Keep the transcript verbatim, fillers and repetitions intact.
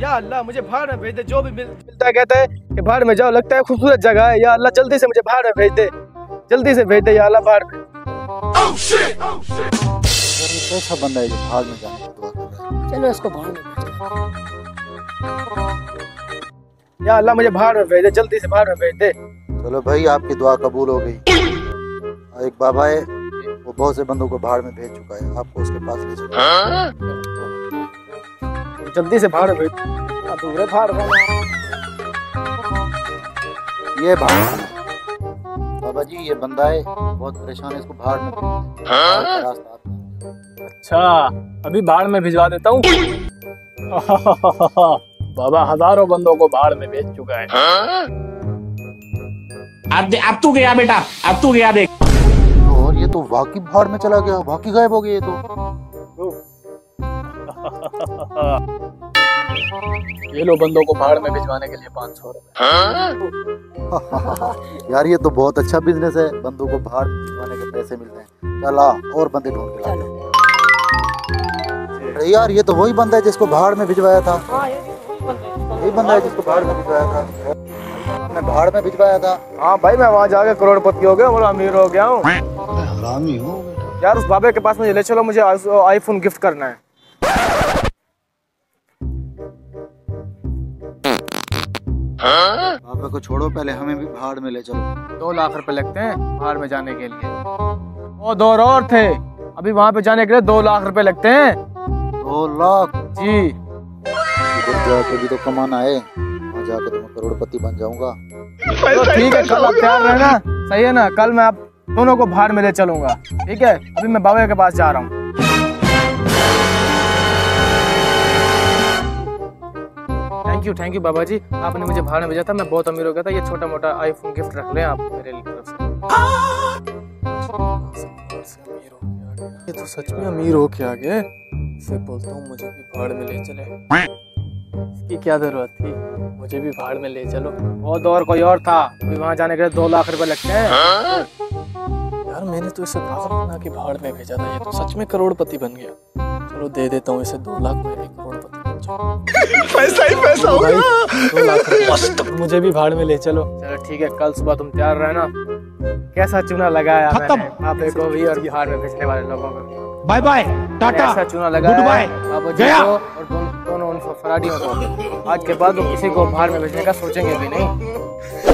या अल्लाह मुझे बाहर में भेज दे। जो भी मिलता है कहता है कि बाहर में जाओ, लगता है खूबसूरत जगह है, या अल्लाह जल्दी से मुझे बाहर में भेज दे, जल्दी से भेज दे या अल्लाह बाहर में। oh shit, oh shit. कैसा बंदा है जो बाहर में जाने की दुआ कर रहा है। चलो इसको बाहर में भेज दे, या अल्लाह मुझे बाहर में भेज दे, जल्दी से बाहर में भेज दे। चलो भाई आपकी दुआ कबूल हो गई। एक बाबा है वो बहुत से बंदों को बाहर में भेज चुका है, आपको उसके पास ले चलो जल्दी से बाहर भेज। अधूरे बाहर ये बाबा जी ये बंदा है बहुत परेशान है, इसको बाहर में भेज। अच्छा अभी बाहर में भिजवा देता हूँ। बाबा हजारों बंदों को बाहर में भेज चुका है। अब अब तू गया बेटा, अब तू गया देख। और ये तो वाकई बाहर में चला गया, वाकई गायब हो गया ये तो। ये लो बंदों को बाहर में भिजवाने के लिए पाँच सौ रुपए। यार ये तो बहुत अच्छा बिजनेस है, बंदों को बाहर भिजवाने के पैसे मिलते हैं। चला और बंदे ढूंढ के लाते हैं। यार ये तो वही बंदा है जिसको बाहर में भिजवाया था, यही बंदा है जिसको बाहर में भिजवाया था, बाहर में भिजवाया था। हाँ भाई मैं वहाँ जाके करोड़पति हो गया, बड़ा अमीर हो गया हूँ। हरामी हो यार, उस बाबे के पास मुझे ले चलो, मुझे आईफोन गिफ्ट करना है। हाँ? बाबे को छोड़ो, पहले हमें भी भाड़ में ले चलो। दो लाख रुपए लगते हैं भाड़ में जाने के लिए। वो दो और थे, अभी वहाँ पे जाने के लिए दो लाख रुपए लगते हैं। दो लाख जी जाके भी तो कमाना है, जाकर तो मैं करोड़पति बन जाऊंगा। तो ठीक है कल आप तैयार रहना, सही है ना? कल मैं आप दोनों को बाहर में ले चलूंगा, ठीक है? अभी मैं बाबा के पास जा रहा हूँ। थैंक यू थैंक यू बाबा जी, आपने मुझे बाहर में भेजा था, मैं बहुत अमीर हो गया था। ये छोटा मोटा आईफोन गिफ्ट रख लें आप मेरे लिए। ये तो सच में अमीर हो के आ गए, फिर बोलता हूँ मुझे भी बाहर में ले चले, इसकी क्या जरूरत थी, मुझे भी भाड़ में ले चलो। वो दौर कोई और था, अभी वहाँ जाने के लिए दो लाख रुपए लगते हैं। यार मैंने तो इसे बना के भाड़ में भेजा था, ये तो सच में करोड़पति बन गया। चलो दे देता हूँ इसे दो लाख, मैं भी करोड़पति बन जाऊँ। पैसा ही पैसा होगा। मुझे भी भाड़ में ले चलो। चलो ठीक है कल सुबह तुम तैयार रहना। कैसा चूना लगाया आप लोगों भी, और बिहार में भेजने वाले लोगों को बाय बाय टाटा। ऐसा चूना लगाया आप दोनों उन फरारियों को, आज के बाद वो किसी को बाहर में भेजने का सोचेंगे भी नहीं।